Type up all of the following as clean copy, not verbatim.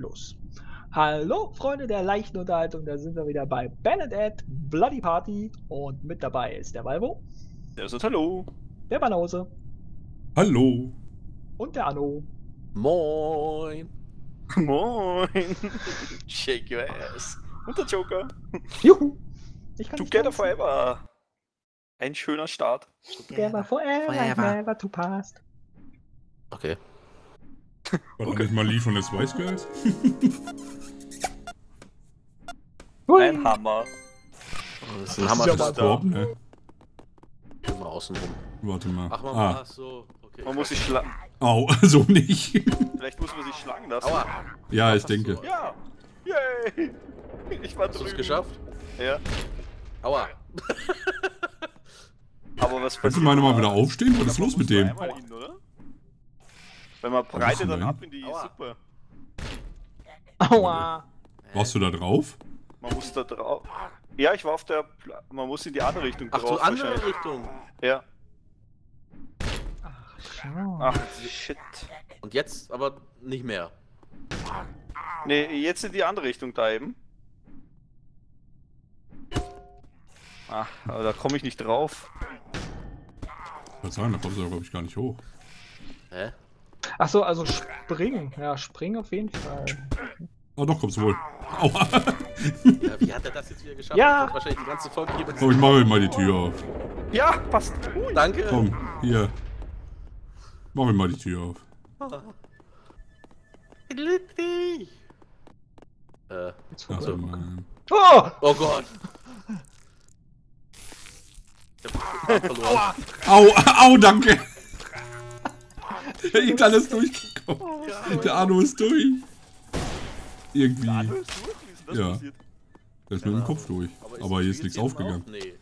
los. Hallo Freunde der leichten Unterhaltung, da sind wir wieder bei Ben and Ed Blood Party und mit dabei ist der Valvo. Servus, hallo. Der Banause. Hallo. Und der Anno. Moin. Moin. Shake your ass. Und der Joker. Juhu. Together forever. Ein schöner Start. Together forever to past. Okay. War doch nicht mal lief von der Swiss Girls? Ein Hammer. Das ist ein Hammer, das ist da. Immer außenrum. Warte mal. Ach, man muss so. Okay. Man muss sich schlagen. Au, so nicht. Vielleicht muss man sich schlagen lassen. Aua. Ja, ich denke. Ja. Yay. Ich war drüben. Hast du es geschafft? Ja. Aua. Aber was passiert? Kannst du meine mal wieder aufstehen? Was ist los mit dem? Wenn man breitet dann ab in die Suppe. Aua. Warst du da drauf? Man muss da drauf. Ja, ich war auf der... Man muss in die andere Richtung drauf. Ach, die andere Richtung? Ja. Ach, schau. Ach, shit. Und jetzt aber nicht mehr. Nee, jetzt in die andere Richtung da eben. Ach, aber da komme ich nicht drauf. Ich würde sagen, da kommst du glaube ich gar nicht hoch. Hä? Ach so, also springen. Ja, springen auf jeden Fall. Oh, doch, kommst du wohl. Aua. Ja, wie hat er das jetzt wieder geschafft? Ja. Ich wahrscheinlich die ganze Folge hier. So, ich mache mir mal die Tür auf. Ja, passt. Danke. Komm, hier. Mach mir mal die Tür auf. Achso. Oh! Oh Gott. Au, au, danke. Der Ital ist durchgekommen. Ja, der Anno ist durch. Irgendwie. Der Anno ist durch? Wie ist das passiert? Der ist mit dem Kopf durch. Aber hier ist nichts aufgegangen. Nee.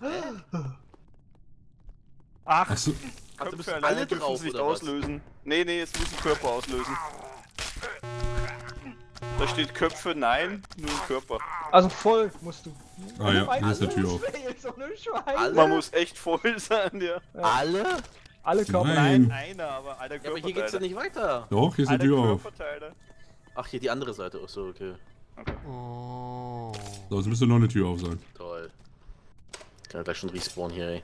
Ach, so. Köpfe müssen alle drauf, nicht auslösen. Nee, nee, jetzt müssen Körper auslösen. Da steht Köpfe, nein, nur Körper. Also voll musst du. Ah ja, hier ist der Tür auf. Man muss echt voll sein, ja. Alle? Alle kommen. Nein, einer, aber alle Körperteile. Ja, aber hier geht's ja nicht weiter. Doch, hier ist eine Tür auf. Ach, hier die andere Seite. Achso, okay. Oh. So, jetzt müsste noch eine Tür auf sein. Toll. Kann ja gleich schon respawn hier, ey.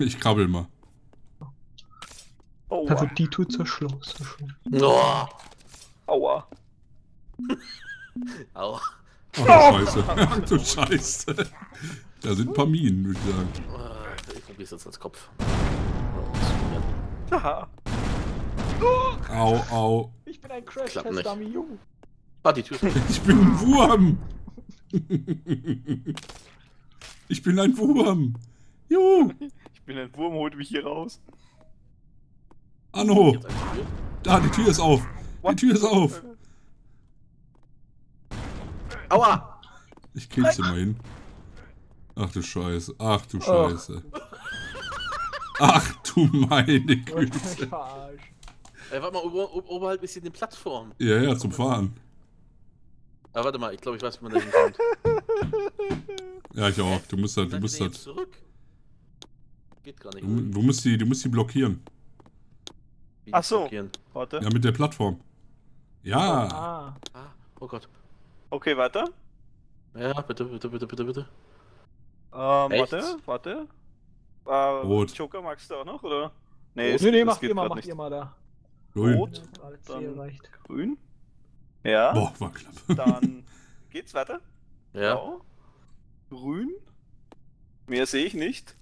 Ich krabbel mal. Aua. Also die Tür zur Schluss. Oh. Aua. Aua. Oh, Scheiße. Du Scheiße. Da sind ein paar Minen, würde ich sagen. Ich probier's jetzt als Kopf. Haha. Oh. Au, au. Ich bin ein Crash-Test-Dummy. Ah, die Tür. Ich bin ein Wurm. Ich bin ein Wurm. Juhu. Ich bin ein Wurm, holt mich hier raus. Anno. Da, die Tür ist auf. Die Tür ist auf. Aua. Ich krieg's immer hin. Ach du Scheiße, ach du Scheiße. Oh. Ach du meine Güte. Ey, warte mal, oberhalb ist hier eine Plattform. Ja, ja, zum Fahren. Ja, warte mal, ich glaube, ich weiß, wie man da hinkommt. Ja, ich auch. Du musst das, du musst das. Geht gar nicht. Du musst die blockieren. Ach so. Blockieren? Warte. Ja, mit der Plattform. Ja. Oh, oh Gott. Okay, weiter. Ja, bitte, bitte, bitte, bitte, bitte. Warte, warte. Joker magst du auch noch, oder? Nee, nee, nee, mach ihr mal da. Grün. Rot, dann grün. Ja. Boah, war knapp. Dann geht's weiter. Ja. Blau. Grün. Mehr sehe ich nicht.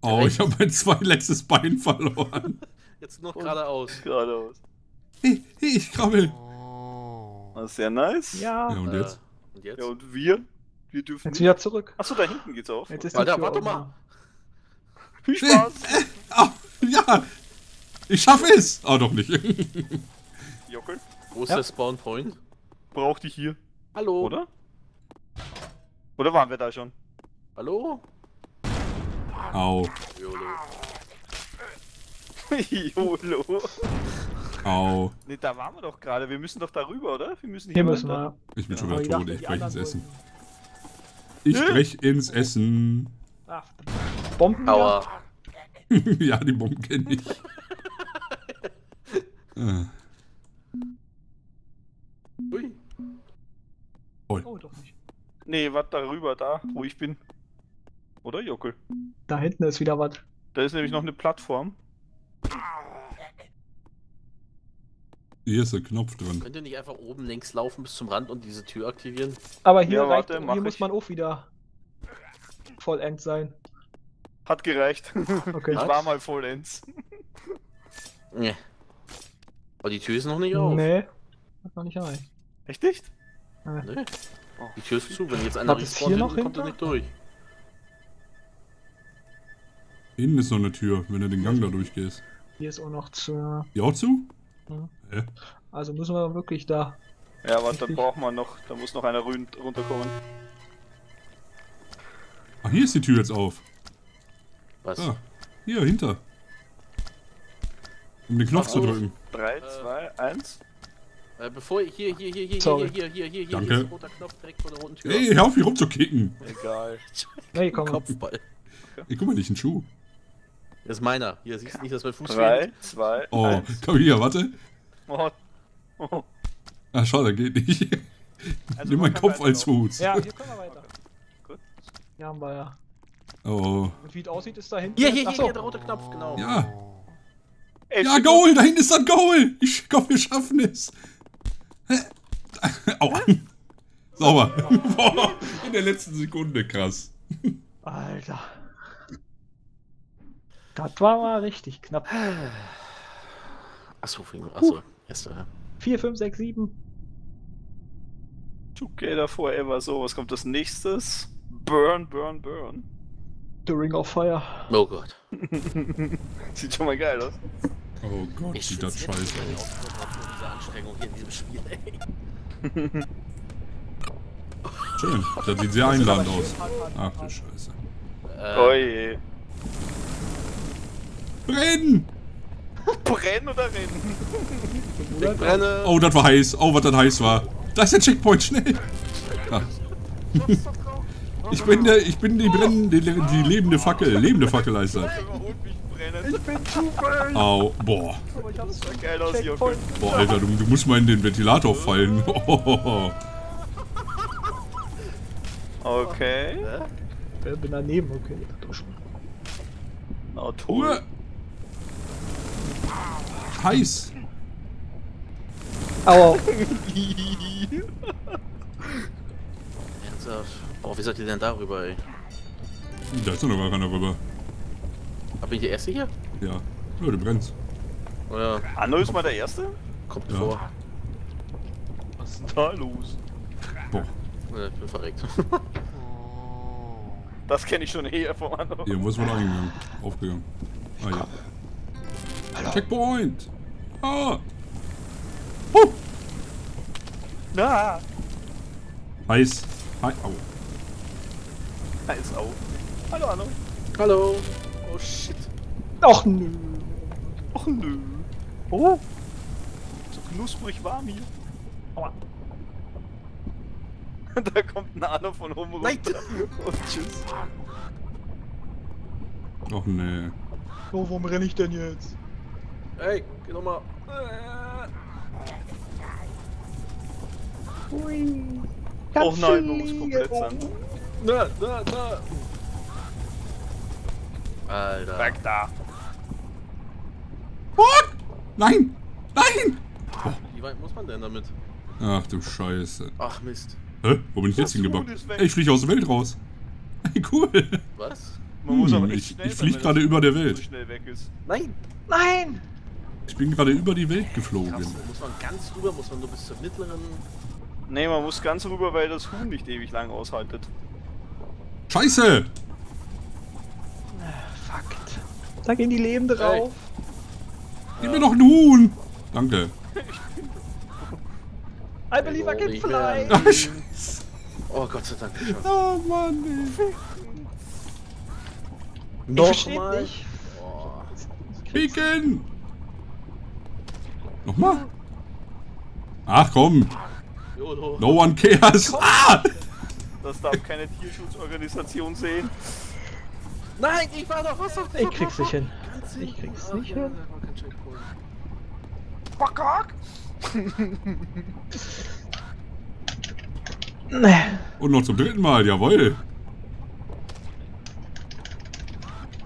Oh, rechts. Ich habe mein letztes Bein verloren. Jetzt noch geradeaus. Geradeaus. Hey, hey, ich krabbel. Oh. Das ist sehr nice. Ja. Ja, und jetzt? Und jetzt? Ja, und wir? Wir dürfen jetzt wieder zurück. Achso, da hinten geht's auf. Jetzt ist die Tür, warte mal. Viel Spaß. Ja, ich schaffe es. Ah, doch nicht. Jokel. Wo ist der Spawn Point? Braucht dich hier. Hallo. Oder? Oder waren wir da schon? Hallo? Au. YOLO. YOLO. Au. Ne, da waren wir doch gerade. Wir müssen doch darüber, oder? Wir müssen hier müssen wir. Ich bin schon wieder tot. Ich brech ins Essen. Ich brech ins Essen. Ach, Bomben. Aua. Ja, die Bomben kenne ich. doch nicht. Nee, was darüber, da, wo ich bin. Oder, Jokel? Da hinten ist wieder was. Da ist nämlich noch eine Plattform. Hier ist der Knopf drin. Könnt ihr nicht einfach oben links laufen bis zum Rand und diese Tür aktivieren? Aber hier, ja, reicht, warte, hier muss man auch wieder vollends sein. Hat gereicht. Okay. Ich war mal vollends. Nee. Aber die Tür ist noch nicht auf. Nee, hat noch nicht erreicht. Echt nicht? Nee. Die Tür ist zu, wenn jetzt einer respawnt, kommt er nicht durch. Innen ist noch eine Tür, wenn du den Gang da durchgehst. Hier ist auch noch zu. Die auch zu? Ja. Ja. Also müssen wir wirklich da. Ja, warte, dann braucht man noch. Da muss noch einer runterkommen. Ach, hier ist die Tür jetzt auf. Was? Ah, hier, hinter. Um den Knopf zu drücken. 3, 2, 1. Bevor ich hier, danke. Hier ist ein roter Knopf direkt vor der roten Tür. Ey, hör auf, hier rumzukicken. Egal. Hey, komm. Kopfball. Ey, guck mal, nicht ein Schuh. Das ist meiner. Hier, siehst du nicht, dass mein Fuß fehlt? 3, 2, 1. Oh, komm hier, warte. Oh. Oh. Ah, schade, geht nicht. Also nimm meinen Kopf als Fuß. Ja, hier können wir weiter. Gut. Hier haben wir ja. Oh. Und wie es aussieht, ist da hinten. Hier, der rote Knopf, genau. Ja. Ey, ja, Goal, da hinten ist das Goal. Ich glaube, wir schaffen es. Aua. Sauber. Boah, in der letzten Sekunde, krass. Alter. Das war mal richtig knapp. Achso, 4, 5, 6, 7. Together forever. So, was kommt als nächstes? Burn, burn, burn. The Ring of Fire. Oh Gott. Sieht schon mal geil aus. Oh Gott, ich sieht das scheiße aus. Diese Anstrengung hier in diesem Spiel, ey. Schön, das sieht sehr einladend aus. Ach du Scheiße. Oh je. Brennen! Brennen oder rennen? Brenne. Oh, das war heiß. Oh, was das heiß war. Da ist der Checkpoint, schnell! Ah. Ich bin die lebende Fackel. Lebende Fackel heißt das. Ich bin Zufall! Au, boah. Aber ich hab's geil aus, Joker. Boah, Alter, du musst mal in den Ventilator fallen. Oh. Okay. Ich bin daneben, okay. Na, Tore. Heiß! Aua! Oh, wie seid ihr denn darüber, ey? Da ist doch noch gar keiner rüber. Aber bin ich der Erste hier? Ja. Ja, du brennst. Oh ja. Anno ist mal der Erste? Kommt vor. Was ist denn da los? Boah. Ja, ich bin verreckt. Das kenne ich schon eher vom Anno. Hier, wo ist man da hingegangen? Aufgegangen. Ah ja. Hallo. Checkpoint! Ah! Huh! Ah! Heiß! Hi! Au! Heiß, au! Hallo, hallo! Hallo! Oh shit! Och nö! Och nö! Oh! So knusprig warm hier! Aua! Da kommt ein Anno von oben runter! Nein! Und tschüss! Och nee! So, warum renne ich denn jetzt? Ey, geh doch mal. Hui. Oh nein, man muss komplett sein. Alter. Weg da. What? Nein! Nein! Oh. Wie weit muss man denn damit? Ach du Scheiße. Ach Mist. Hä? Wo bin ich jetzt hingebacken? Ey, ich fliege aus der Welt raus. Ey, cool. Was? Man muss aber echt schnell, ich fliege gerade über der Welt. So schnell weg ist. Nein! Nein! Ich bin gerade über die Welt geflogen. Krass, muss man ganz rüber, muss man nur bis zur mittleren... Ne, man muss ganz rüber, weil das Huhn nicht ewig lang aushaltet. Scheiße! Fuck. Da gehen die Leben drauf. Gib mir doch ein Huhn! Danke. I believe I can fly! Oh, Scheiße. Oh Gott sei Dank. Oh Mann, ey. Nochmal? Picken! Nochmal? Ach komm! No one cares! Ah! Das darf keine Tierschutzorganisation sehen. Nein, ich war doch was auf der. Ich krieg's nicht hin. Ich krieg's nicht hin. Bock! Und noch zum dritten Mal, jawohl.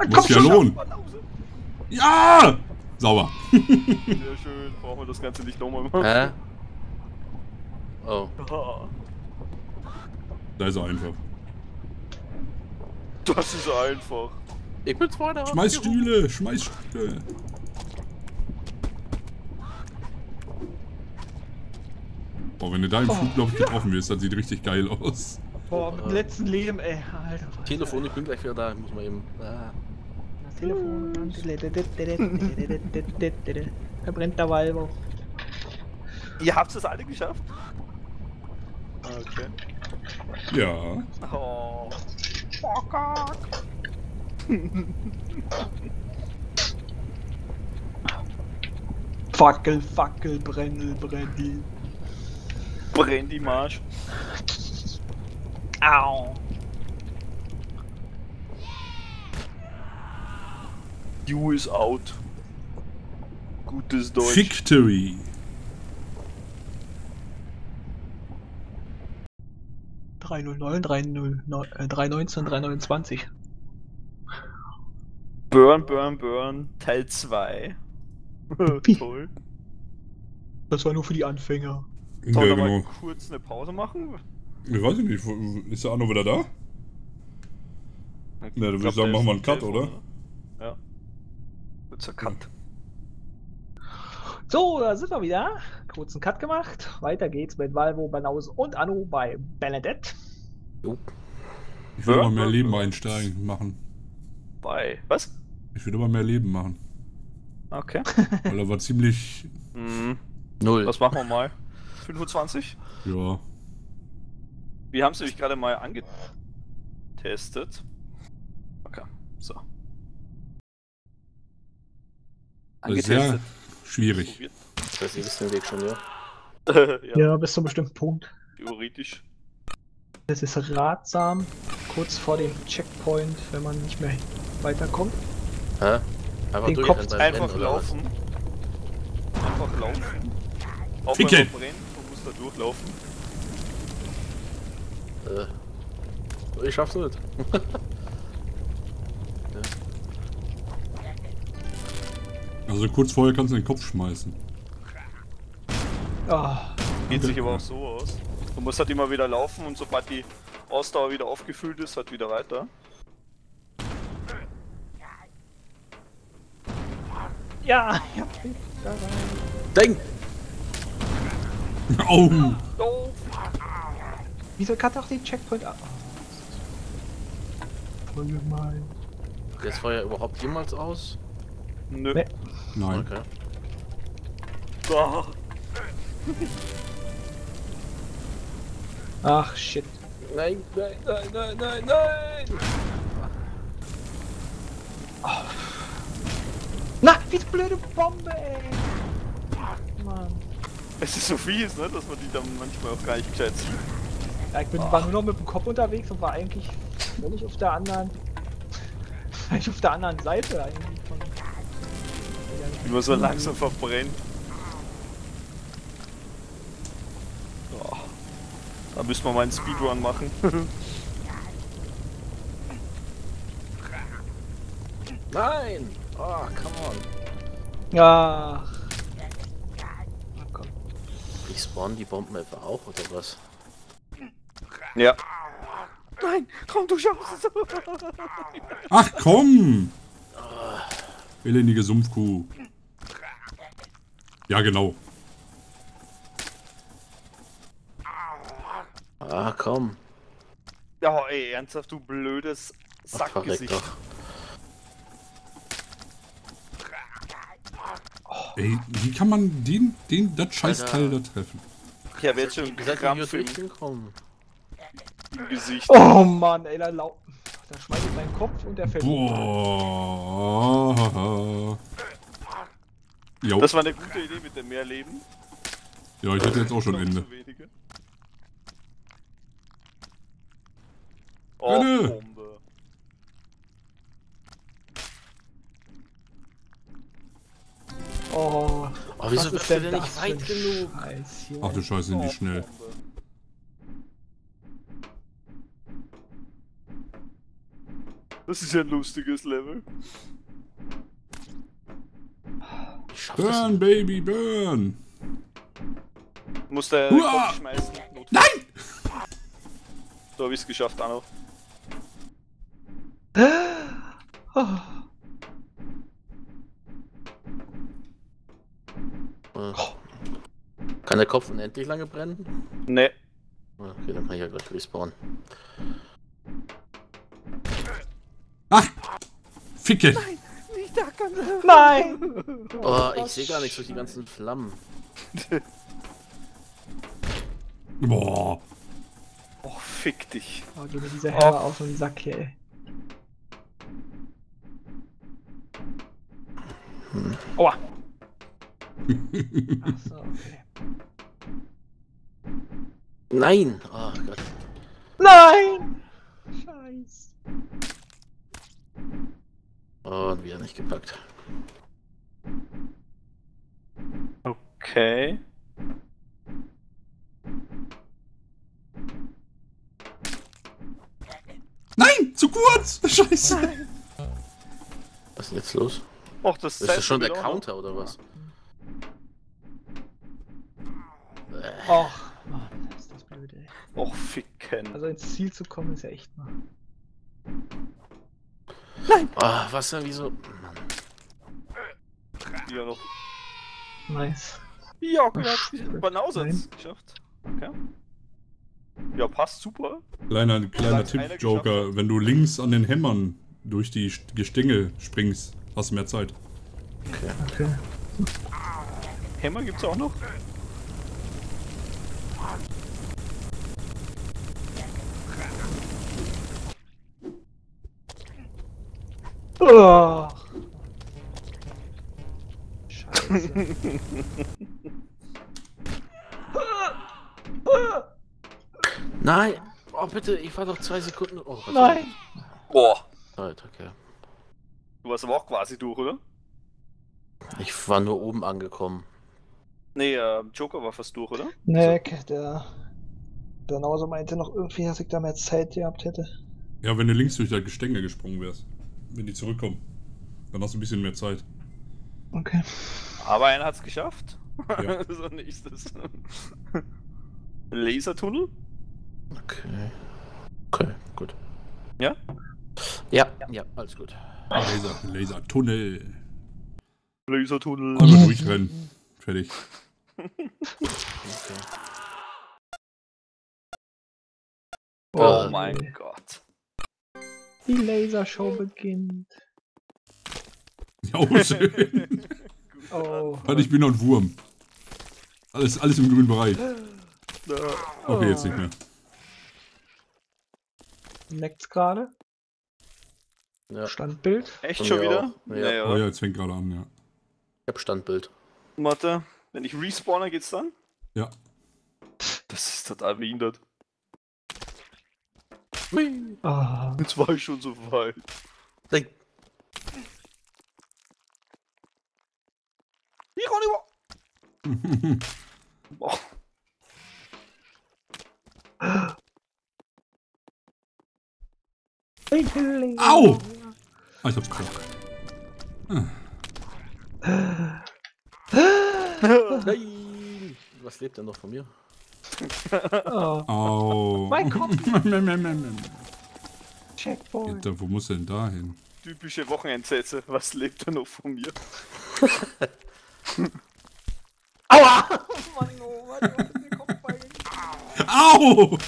Muss ja lohnen. Ja! Sauber. Sehr schön. Brauchen wir das Ganze nicht nochmal machen. Hä? Oh. Da ist er einfach. Das ist einfach. Ich bin zwar da. Schmeiß Stühle, schmeiß Stühle. Boah, wenn du da im Flugloch getroffen wirst, das sieht richtig geil aus. Boah, mit dem letzten Leben, ey. Alter. Telefon, ich bin gleich wieder da. Ich muss mal eben. Ah. Das Telefon. Da brennt der Valvo. Ihr habt es alle geschafft? Okay. Ja. Oh. Oh Gott. Fackel, Fackel, Brennel, Brandy. Brandy Marsch. Au. You is out. Gutes Deutsch. Victory. (309, 319, 329). Burn, Burn, Burn, Teil 2. Toll. Das war nur für die Anfänger. Sollen wir mal kurz eine Pause machen? Ich weiß nicht, ist der Anno wieder da? Na, du würdest sagen, machen wir einen Cut, oder? Ja. Kurzer Cut. So, da sind wir wieder. Kurzen Cut gemacht. Weiter geht's mit Valvo, Banause und Anno bei Ben and Ed. Ich will mal mehr Leben einsteigen machen. Bei was? Ich will mal mehr Leben machen. Okay. Weil er war ziemlich... Null. Was machen wir mal? 25? Ja. Wir haben es nämlich gerade mal angetestet. Okay, so. Angetestet. Sehr schwierig. Ich weiß, ihr wisst den Weg schon, ja? Ja, bis zu einem bestimmten Punkt. Theoretisch. Es ist ratsam, kurz vor dem Checkpoint, wenn man nicht mehr weiterkommt. Hä? Einfach den Kopf einfach laufen. Einfach laufen. Auch wenn man brennt, man muss da durchlaufen. Ich schaff's nicht. Ja. Also kurz vorher kannst du den Kopf schmeißen. Oh. Geht sich aber auch so aus. Du musst halt immer wieder laufen und sobald die Ausdauer wieder aufgefüllt ist, halt wieder weiter. Ja! Ding! Oh! Oh. Wieso kann doch den Checkpoint ab? Voll gemein. Das war ja überhaupt jemals aus? Nö. Nee. Nein. Okay. Oh. Ach shit. Nein, nein, nein, nein, nein, nein! Oh. Na, diese blöde Bombe, ey! Mann. Es ist so fies, ne, dass man die dann manchmal auch gar nicht gescheit sieht. Ja, ich war nur noch mit dem Kopf unterwegs und war eigentlich völlig auf der anderen... eigentlich auf der anderen Seite eigentlich von... Ich war so langsam verbrennt. Ja. Da müssen wir mal einen Speedrun machen. Nein! Oh, come on. Ach. Ich spawn die Bomben etwa auch, oder was? Ja. Nein, komm, du schaffst es! Ach komm! Elendige Sumpfkuh. Ja, genau. Ah, komm. Ja, oh, ey, ernsthaft, du blödes Sackgesicht. Ey, wie kann man das Scheißteil da treffen? Ich hab jetzt schon Krampf im Gesicht. Oh Mann, ey, da schmeiße ich meinen Kopf und der fällt. Boah. Jo. Das war eine gute Idee mit dem Mehrleben. Ja, ich hätte jetzt auch schon Ende. Oh, Bombe. Oh, oh, wieso bist du denn nicht weit genug? Scheiße, ach du Scheiße, sind die schnell. Das ist ja ein lustiges Level. Burn, Baby, burn! Du musst den Kopf schmeißen. Notfall. Nein! So hab ich's geschafft, Anno. Oh. Kann der Kopf unendlich lange brennen? Nee. Okay, dann kann ich ja gleich respawnen. Ach! Ficke! Nein! Nicht da, kann ich... Nein! Oh, ich sehe gar nichts durch die ganzen Flammen. Boah! Oh, fick dich! Oh, gib mir diese Hämmer auf den Sack hier, ey. Aua! Achso, okay. Nein! Oh Gott. Nein! Scheiße. Und wieder nicht gepackt. Okay. Nein! Zu kurz! Scheiße! Nein. Was ist denn jetzt los? Och, das ist das schon der Counter oder was? Och, Mann, ist das blöd, ey. Och, ficken. Also ins Ziel zu kommen ist ja echt mal. Nein! Ah, Wasser, wieso? Mann. Ja, noch. Nice. Ja, hat Banause geschafft. Okay. Ja, passt super. Kleiner Tipp, Joker. Geschafft. Wenn du links an den Hämmern durch die Gestänge springst, hast du mehr Zeit. Okay. Hämmer gibt's auch noch? Oh. Scheiße. Nein! Oh bitte, ich war doch 2 Sekunden. Oh, nein! Boah! Alter, okay. Du warst aber auch quasi durch, oder? Ich war nur oben angekommen. Nee, Joker war fast durch, oder? Nee, der Banause meinte noch irgendwie, dass ich da mehr Zeit gehabt hätte. Ja, wenn du links durch das Gestänge gesprungen wärst. Wenn die zurückkommen, dann hast du ein bisschen mehr Zeit. Okay. Aber einer hat's geschafft. Ja. So nächstes. Lasertunnel? Okay. Okay, gut. Ja? Ja, ja, alles gut. Lasertunnel. Lasertunnel. Einmal durchrennen. Fertig. Okay. Oh mein Gott. Die Lasershow beginnt. Ja, schön. Oh. Mann, ich bin noch ein Wurm. Alles im grünen Bereich. Okay, jetzt nicht mehr. Leckt's gerade? Ja. Standbild? Echt schon wieder? Ja. Ja. Oh ja, jetzt fängt gerade an, ja. Ich hab Standbild. Warte, wenn ich respawne, geht's dann? Ja. Das ist total behindert. Ah. Jetzt war ich schon so weit. Ich kann nicht mehr. Au! Ah, ich hab's geklappt. Nein! Was lebt denn noch von mir? Oh. Oh. Mein Kopf! Checkpoint. Wo muss denn da hin? Typische Wochenendsätze. Was lebt denn noch von mir? Aua! Oh Mann, oh Mann, oh Mann, der Kopf bei mir. Au!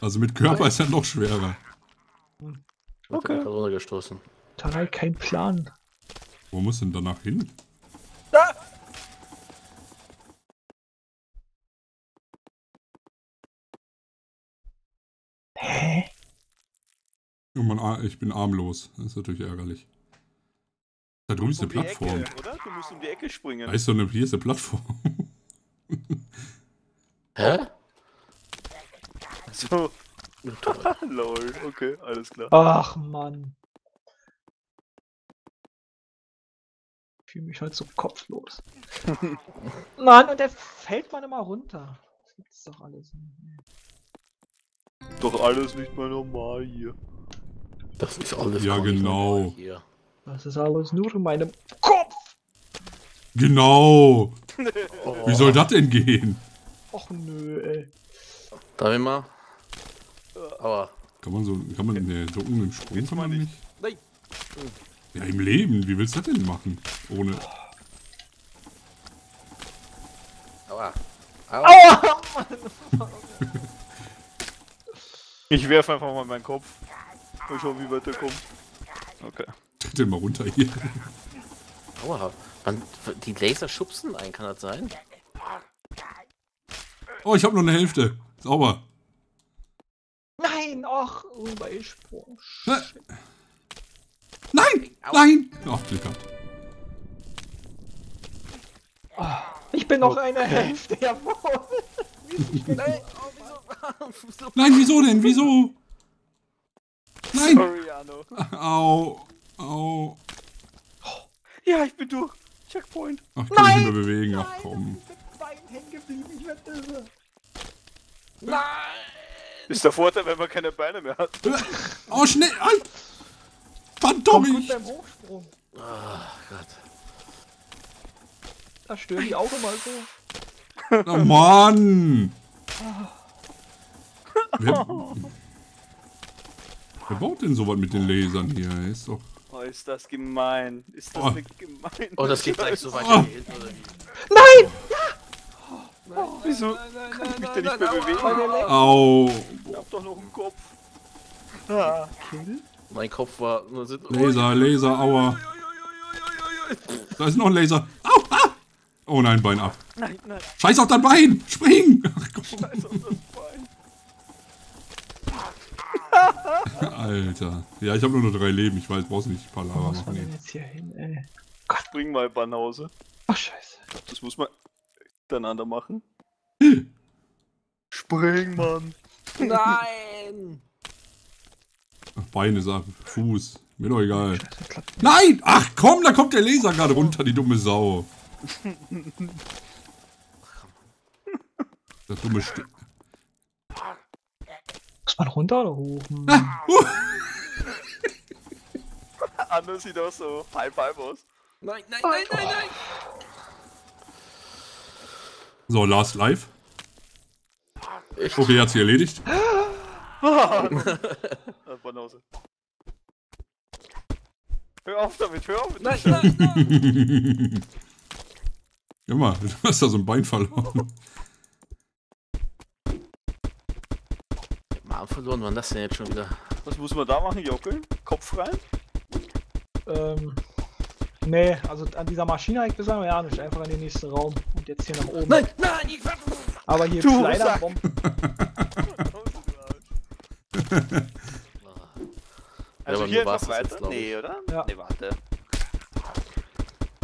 Also mit Körper ist ja noch schwerer. Ich hab gerade runtergestoßen. Da war kein Plan. Wo muss denn danach hin? Da! Hä? Oh Mann, ich bin armlos. Das ist natürlich ärgerlich. Da drüben ist eine Plattform. Ecke, oder? Du musst um die Ecke springen. Da ist so eine, hier ist eine Plattform. Hä? So. Lol, okay, alles klar. Ach Mann. Ich fühle mich halt so kopflos. Mann, und der fällt man immer runter. Das gibt's doch alles. Doch alles nicht mehr normal hier. Das ist alles ja, genau. Hier. Das ist alles nur in meinem Kopf. Genau. Oh. Wie soll das denn gehen? Och nö, ey. Darf ich mal? Aber. Kann man so, nee, so um den Sprung kann man nicht? Nein. Ja, im Leben, wie willst du das denn machen? Ohne. Aua. Aua. Aua. Ich werfe einfach mal meinen Kopf. Ich schau, wie weit der kommt. Okay. Tritt den mal runter hier. Aua. Man, die Laser schubsen einen, kann das sein? Oh, ich habe nur eine Hälfte. Sauber. Nein, ach, mein Sprung. Nein! Nein! Ach, Glück gehabt. Ich bin noch eine Hälfte, jawohl! Nein, wieso? Nein, wieso denn? Wieso? Nein! Sorry, Anno. Au, au. Ja, ich bin durch. Checkpoint. Ach, ich kann mich nicht mehr bewegen. Ach komm. Ich bin mit Beinen hängen geblieben, ich werde irre. Nein! Ist der Vorteil, wenn man keine Beine mehr hat. Oh, schnell! Ei. Phantom! Ach Gott. Da störe ich auch immer so. Oh Mann! Wer baut denn sowas mit den Lasern hier? Ist doch. Oh, ist das gemein. Ist das nicht gemein? Oh, das geht gleich so weit hier hinten, oder wie? Nein! Ja! Oh, wieso kann ich mich denn nicht mehr bewegen? Au! Ich hab doch noch einen Kopf. Ah. Kill? Mein Kopf war... Laser, Laser, aua. Da ist noch ein Laser. Au, ah! Oh nein, Bein ab. Nein, nein. Scheiß auf dein Bein! Spring! Ach, komm. Scheiß auf das Bein. Alter. Ja, ich habe nur noch 3 Leben. Ich weiß, brauchst nicht. Palava. Wo muss man denn jetzt hier hin, ey? Gott, bring mal Banause. Ach, scheiße. Das muss man miteinander machen. Spring, Mann. Nein! Bein ist ab, Fuß, mir doch egal. Nein! Ach komm, da kommt der Laser gerade runter, die dumme Sau. Das dumme Stück. Muss man runter oder hoch? Anders sieht auch so High-Five aus. Nein, nein, nein, nein, nein! So, Last Life. Okay, hat's hier erledigt. Banause. Hör auf damit, hör auf mit dem Scheiß. Nein. Hör mal, du hast da so ein Bein verloren. Ich hab mal Arm verloren, wann das denn jetzt schon wieder? Was muss man da machen, Jokel? Kopf rein? Nee, also an dieser Maschine ich bislang ja nicht. Einfach in den nächsten Raum und jetzt hier nach oben. Nein, nein, ich... Aber hier ist leider Bomben. Also ja, hier einfach weiter? Nee, oder? Ja. Nee, warte.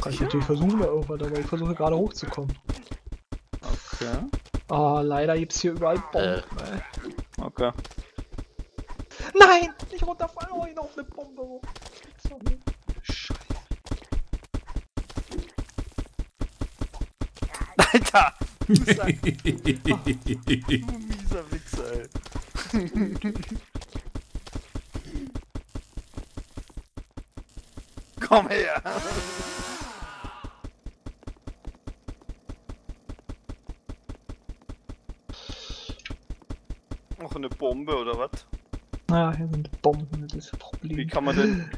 Kannst natürlich versuchen, irgendwann, aber ich versuche gerade hochzukommen. Okay. Ah, leider gibt's hier überall Bomben, ey. Okay. Nein! Nicht runterfallen, aber hier auf eine Bombe hoch. Scheiße. Alter! Du mieser Wichser, ey. Komm her! Noch eine Bombe oder was? Naja, hier sind Bomben, das ist ein Problem. Wie kann man denn...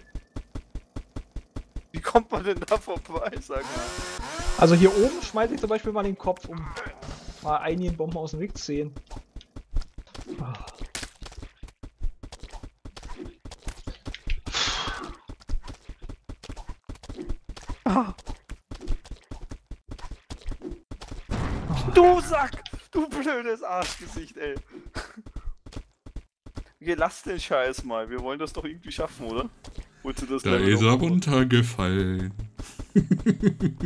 Wie kommt man denn da vorbei, sag mal? Also hier oben schmeiße ich zum Beispiel mal den Kopf, um mal einigen Bomben aus dem Weg zu sehen. Du Sack! Du blödes Arschgesicht, ey! Wir lassen den Scheiß mal, wir wollen das doch irgendwie schaffen, oder? Holst du das da Level ist er runtergefallen.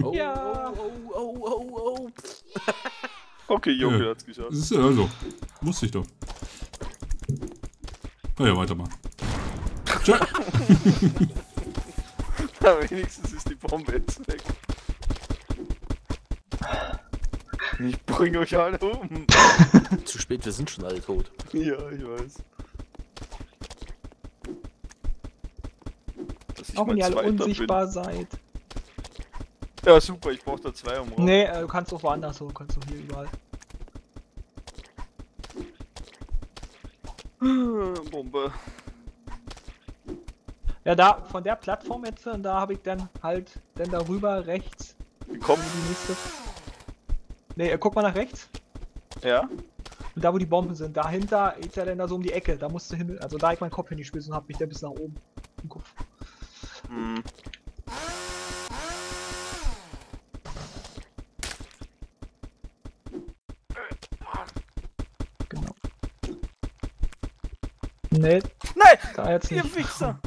Oh, ja. Oh, oh, oh, oh, oh. Okay, Joker hat's geschafft. Das ist ja also. Musste ich doch. Naja, weitermachen. Tschö! Na, wenigstens ist die Bombe jetzt weg. Ich bringe euch alle um. Zu spät, wir sind schon alle tot. Ja, ich weiß. Auch wenn ihr alle unsichtbar seid. Ja, super, ich brauch da zwei um raus. Nee, du kannst auch woanders hoch, kannst doch hier überall. Bombe. Ja, da, von der Plattform jetzt, und da habe ich dann halt, dann darüber rechts. Komm. Die nächste. Nee, guck mal nach rechts. Ja. Und da, wo die Bomben sind, dahinter geht ja dann da so um die Ecke, da musst du hin, also da ich meinen Kopf hingespitzt und hab mich dann bis nach oben im Kopf. Hm. Genau. Nee. Nein! Da jetzt nicht. Ihr Wichser!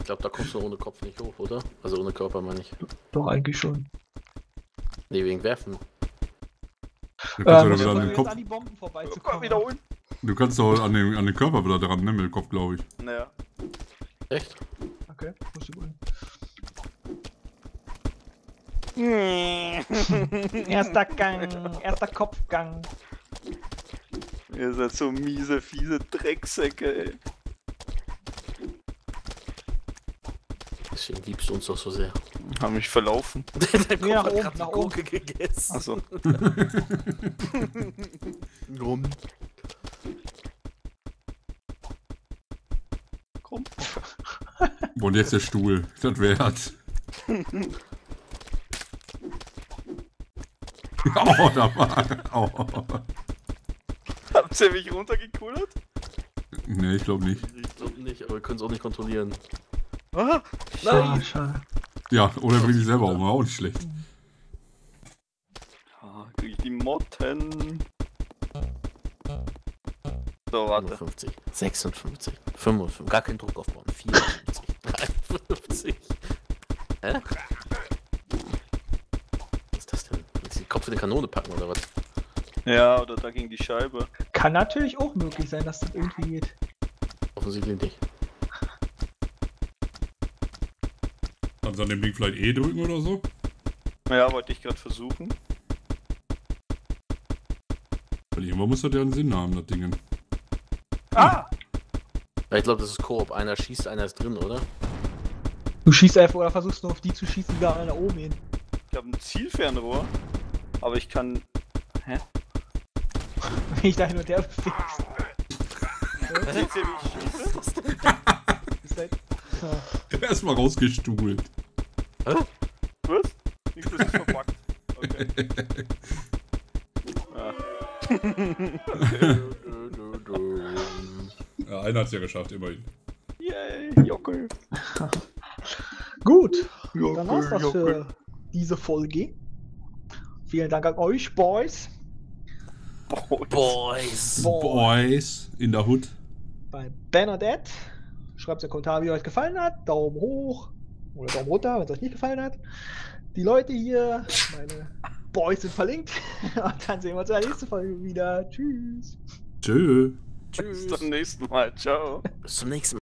Ich glaube, da kommst du ohne Kopf nicht hoch, oder? Also ohne Körper, meine ich. Doch, eigentlich schon. Nee, wegen Werfen. Du kannst doch wieder an den Kopf. An die Bomben vorbeizukommen. Wieder holen. Du kannst doch an den Körper wieder dran, ne? Mit dem Kopf, glaube ich. Naja. Echt? Okay, musst du holen. Erster Gang, erster Kopfgang. Ihr seid so miese, fiese Drecksäcke, ey. Deswegen liebst du uns doch so sehr. Haben mich verlaufen. Nee, nach oben, nach oben gegessen. Achso. Rum. Komm. Und jetzt der Stuhl. Das wär's. Oh, da war. Oh. Habt ihr mich runtergekühlt? Nee, ich glaube nicht. Ich glaube nicht, aber wir können es auch nicht kontrollieren. Ah, nein! Schade. Ja, oder bring dich selber um, auch nicht schlecht. Ah, krieg ich die Motten. So, warte. 55, 56, 55, gar keinen Druck aufbauen. 54, 53. Hä? Was ist das denn? Willst du den Kopf in die Kanone packen oder was? Ja, oder da gegen die Scheibe. Kann natürlich auch möglich sein, dass das irgendwie geht. Offensichtlich nicht. Kannst du an dem Ding vielleicht E drücken oder so? Ja, wollte ich gerade versuchen. Weil irgendwann muss das ja einen Sinn haben, das Ding. Ah! Ja, ich glaube, das ist Koop. Einer schießt, einer ist drin, oder? Du schießt einfach oder versuchst nur auf die zu schießen, die da einer oben hin. Ich habe ein Zielfernrohr, aber ich kann... Hä? Wenn ich da hin und her bewege. Seht ihr, wie ich schieße? Erstmal rausgestuhlt. Hä? Was? Nichts ist verpackt. Okay. Ah. Okay. Ja, einer hat's ja geschafft, immerhin. Yay, Joker. Gut, Joker, dann war's das für diese Folge. Vielen Dank an euch, Boys. Boys in der Hood. Bei Ben and Ed. Schreibt in den Kommentar, wie euch gefallen hat. Daumen hoch oder Daumen runter, wenn es euch nicht gefallen hat. Die Leute hier, meine Boys sind verlinkt. Und dann sehen wir uns in der nächsten Folge wieder. Tschüss. Tschö. Tschüss. Bis zum nächsten Mal. Ciao. Bis zum nächsten Mal.